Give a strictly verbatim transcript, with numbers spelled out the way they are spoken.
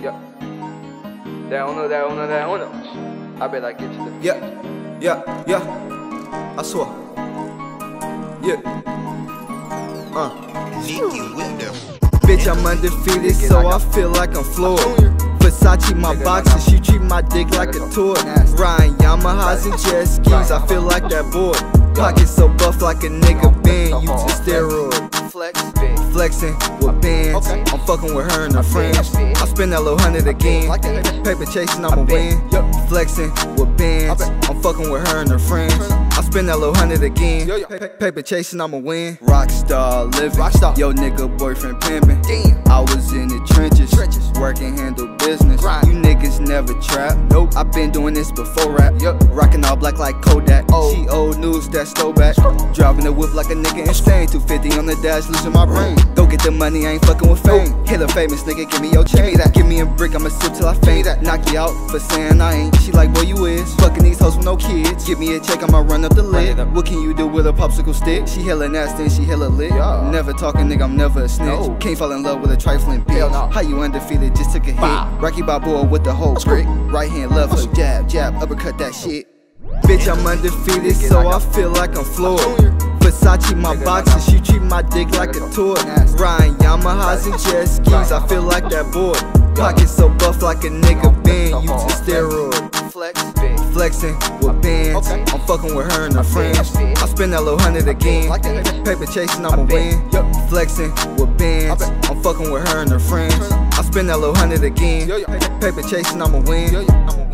yeah. That owner, that owner, that owner. I bet I get to the beach. Yeah, yeah, yeah. I swear. Yeah. Uh. Bitch, I'm undefeated, so I feel like I'm floored. Versace my boxes, she treat my dick like a toy. Riding Yamahas and jet skis, I feel like that boy. Pockets so buff like a nigga band, you to steroid. Flexing with bands, I'm fucking with her and her friends. I spend that little hundred again. Paper chasing, I'ma win. Flexing with bands, I'm fucking with her and her friends. I spend that little hundred again. Paper chasing, I'ma win. Rockstar living, yo nigga boyfriend pimping. I was in the trenches, working handle business. You niggas never trap. Nope, I been doing this before rap. Rocking all black like Kodak. She old news, that's throwback. Driving the whip like a nigga and staying two fifty on the dash. Losing my brain. Go get the money, I ain't fucking with fame. Hit a famous nigga, give me your chain. Give me that, give me a brick, I'ma sip till I faint. Knock you out for saying I ain't. She like, boy, you is fucking these hoes with no kids. Give me a check, I'ma run up the lid. What can you do with a popsicle stick? She hella nasty and she hella lit. Never talking, nigga, I'm never a snitch. Can't fall in love with a trifling bitch. How you undefeated, just took a hit. Rocky Balboa with the whole brick. Right hand love hook, jab, jab, uppercut that shit. Bitch, I'm undefeated, so I feel like I'm floored. Versace my boxes, she treat my dick like a toy. Riding Yamahas and jet skis, I feel like that boy. Pockets so buff like a nigga band, you to steroid. Flexing with bands, I'm fucking with her and her friends. I spend that little hundred again. Paper chasing, I'ma win. Flexing with bands, I'm fucking with her and her friends. I spend that little hundred again. Paper chasing, I'ma win.